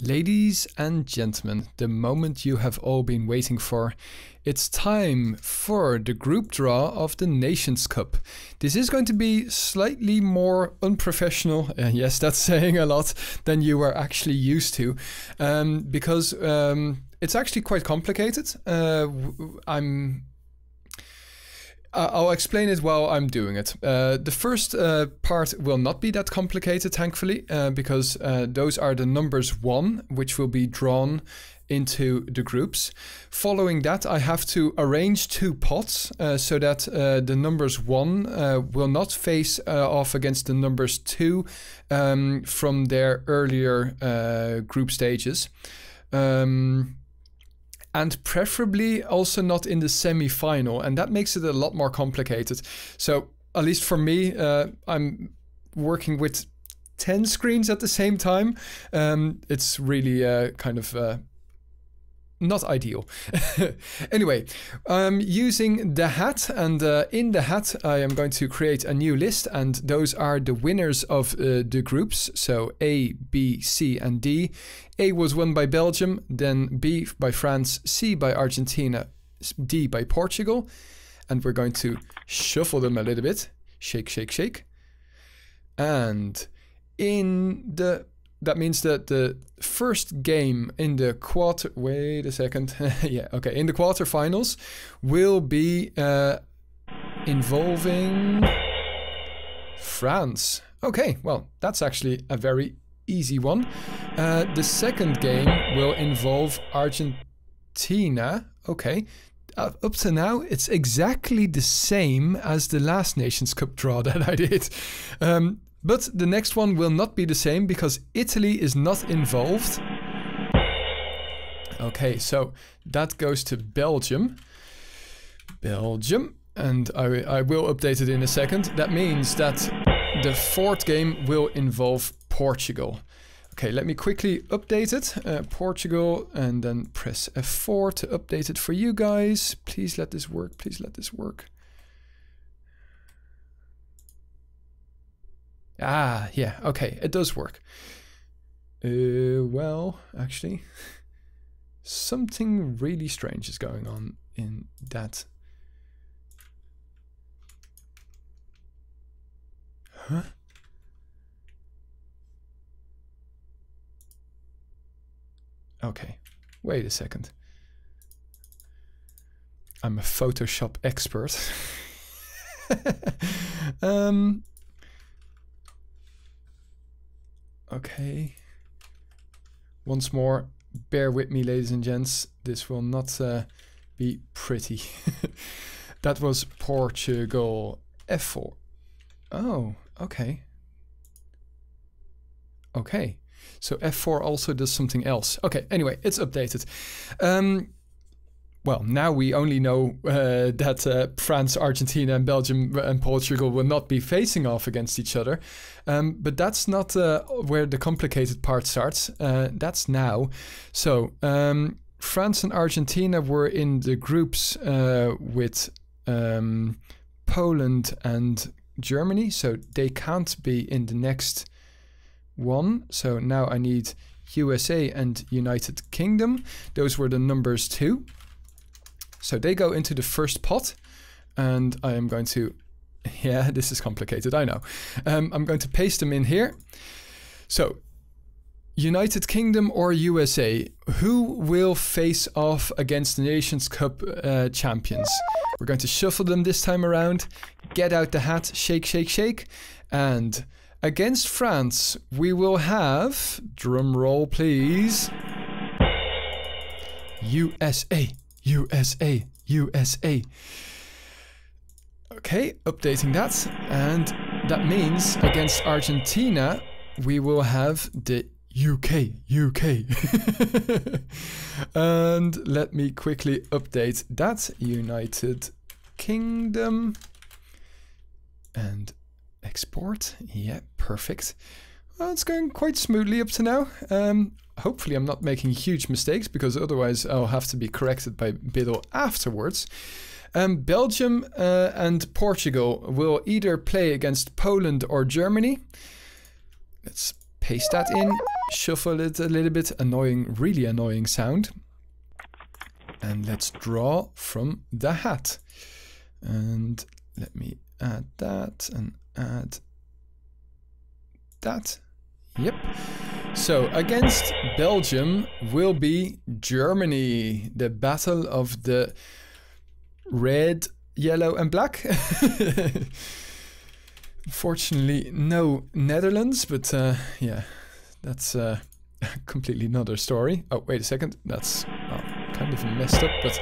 Ladies and gentlemen, the moment you have all been waiting for. It's time for the group draw of the Nations Cup. This is going to be slightly more unprofessional, and yes, that's saying a lot, than you were actually used to, because it's actually quite complicated. I'll explain it while I'm doing it. The first part will not be that complicated, thankfully, because those are the numbers 1, which will be drawn into the groups. Following that, I have to arrange 2 pots so that the numbers 1 will not face off against the numbers 2 from their earlier group stages. And preferably also not in the semi-final, and that makes it a lot more complicated. So, at least for me, I'm working with 10 screens at the same time. It's really kind of not ideal. Anyway, I'm using the hat, and in the hat I am going to create a new list, and those are the winners of the groups, so A, B, C and D. A was won by Belgium, then B by France, C by Argentina, D by Portugal, and we're going to shuffle them a little bit. Shake, shake, shake. And that means that the first game in the quarterfinals will be involving France. Okay, well, that's actually a very easy one. The second game will involve Argentina. Okay. Up to now, it's exactly the same as the last Nations Cup draw that I did. But the next one will not be the same because Italy is not involved. Okay, so that goes to Belgium. Belgium. And I will update it in a second. That means that the fourth game will involve Portugal. Okay, let me quickly update it. Portugal, and then press F4 to update it for you guys. Please let this work. Please let this work. Ah, yeah, okay, it does work. Well, actually, something really strange is going on in that. Huh? Okay, wait a second. I'm a Photoshop expert. Okay, once more, bear with me, ladies and gents. This will not be pretty. That was Portugal. F4. Oh, okay. Okay, so F4 also does something else. Okay, anyway, it's updated. Well, now we only know that France, Argentina and Belgium and Portugal will not be facing off against each other. But that's not where the complicated part starts. That's now. So France and Argentina were in the groups with Poland and Germany. So they can't be in the next one. So now I need USA and United Kingdom. Those were the numbers 2. So they go into the first pot, and I am going to, yeah, this is complicated, I know. I'm going to paste them in here. So, United Kingdom or USA, who will face off against the Nations Cup champions? We're going to shuffle them this time around, get out the hat, shake, shake, shake. And against France, we will have, drum roll please, USA. USA, USA. Okay, updating that. And that means against Argentina, we will have the UK, UK. And let me quickly update that. United Kingdom. And export. Yeah, perfect. Well, it's going quite smoothly up to now. Hopefully I'm not making huge mistakes, because otherwise I'll have to be corrected by Biddle afterwards. Belgium and Portugal will either play against Poland or Germany. Let's Paste that in, shuffle it a little bit, annoying, really annoying sound. And let's draw from the hat. And let me add that and add that. Yep. So against Belgium will be Germany. The battle of the red, yellow and black. Fortunately, no Netherlands, but yeah, that's completely another story. Oh, wait a second. That's kind of messed up, but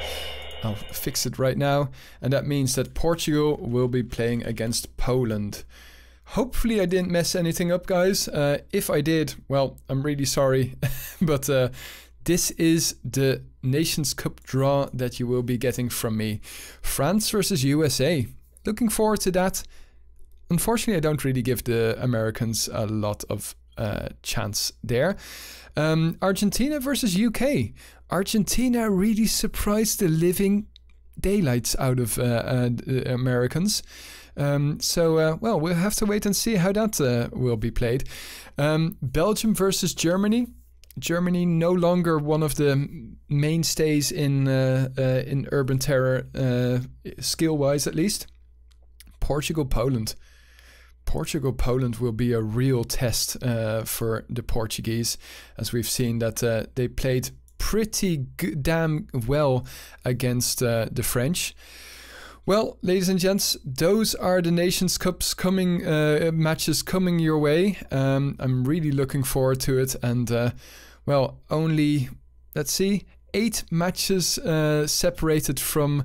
I'll fix it right now. And that means that Portugal will be playing against Poland. Hopefully I didn't mess anything up, guys. If I did, well, I'm really sorry. But this is the Nations Cup draw that you will be getting from me. France versus USA. Looking forward to that. Unfortunately, I don't really give the Americans a lot of chance there. Argentina versus UK. Argentina really surprised the living daylights out of the Americans. Well, we'll have to wait and see how that will be played. Belgium versus Germany. Germany no longer one of the mainstays in Urban Terror, skill-wise at least. Portugal-Poland. Portugal-Poland will be a real test for the Portuguese, as we've seen that they played pretty damn well against the French. Well, ladies and gents, those are the Nations Cups coming matches coming your way. I'm really looking forward to it, and well, only, let's see, 8 matches separated from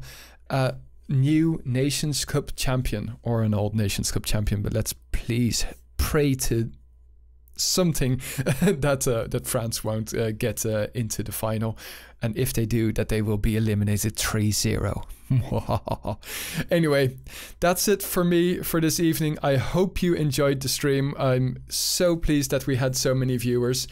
new Nations Cup champion, or an old Nations Cup champion, but let's please pray to something that France won't get into the final, and if they do, that they will be eliminated 3-0. Anyway, that's it for me for this evening. I hope you enjoyed the stream. I'm so pleased that we had so many viewers.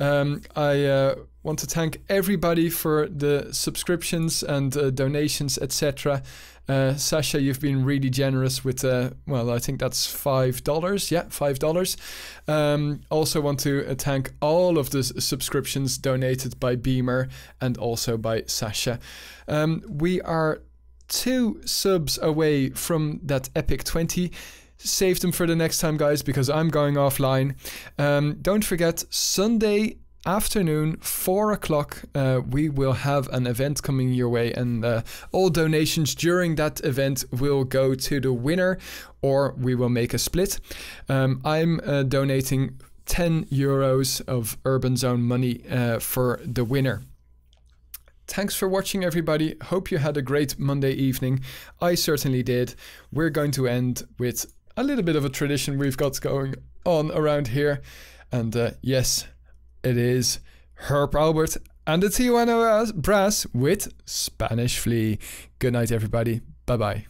I want to thank everybody for the subscriptions and donations, etc. Sasha, you've been really generous with, well, I think that's $5. Yeah, $5. Also want to thank all of the subscriptions donated by Beamer and also by Sasha. We are 2 subs away from that epic 20. Save them for the next time, guys, because I'm going offline. Don't forget, Sunday afternoon, 4 o'clock, we will have an event coming your way, and all donations during that event will go to the winner, or we will make a split. I'm donating 10 euros of Urban Zone money for the winner. Thanks for watching, everybody. Hope you had a great Monday evening. I certainly did. We're going to end with a little bit of a tradition we've got going on around here, and yes, it is Herb Alpert and the Tijuana Brass with Spanish Flea. Good night, everybody. Bye-bye.